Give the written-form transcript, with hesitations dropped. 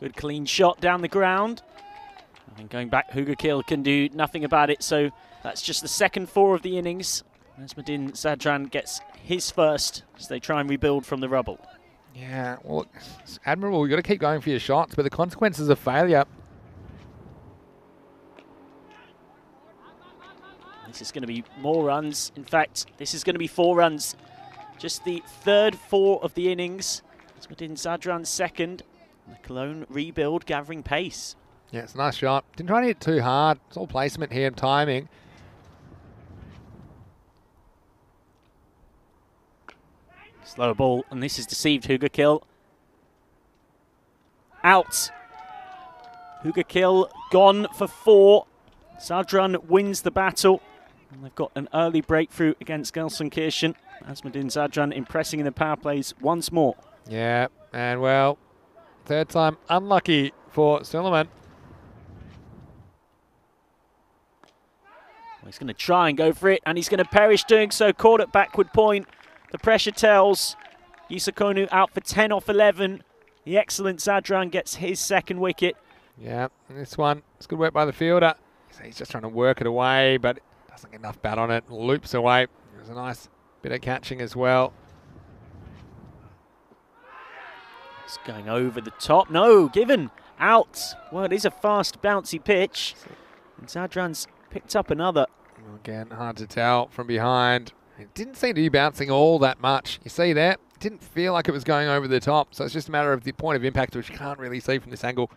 Good clean shot down the ground. And going back, Hugakil can do nothing about it, so that's just the second four of the innings. Asmdin Zadran gets his first as they try and rebuild from the rubble. Yeah, well, it's admirable. You've got to keep going for your shots, but the consequences of failure. This is going to be more runs. In fact, this is going to be 4 runs. Just the third 4 of the innings. Asmdin Zadran second. The Cologne rebuild gathering pace. Yeah, it's a nice shot. Didn't try to hit too hard. It's all placement here and timing. Slow ball, and this is deceived. Hugakil out. Hugakil gone for 4. Zadran wins the battle. And they've got an early breakthrough against Gelsenkirchen. Asmdin Zadran impressing in the power plays once more. Yeah, and well, third time unlucky for Suleiman. Well, he's going to try and go for it, and he's going to perish doing so. Caught at backward point. The pressure tells. Yisakonu out for 10 off 11. The excellent Zadran gets his second wicket. Yeah, and this one, it's good work by the fielder. He's just trying to work it away, but doesn't get enough bat on it. Loops away. There's a nice bit of catching as well. It's going over the top. No, given out. Well, it is a fast, bouncy pitch. And Zadran's picked up another. Again, hard to tell from behind. It didn't seem to be bouncing all that much. You see there? It didn't feel like it was going over the top. So it's just a matter of the point of impact, which you can't really see from this angle.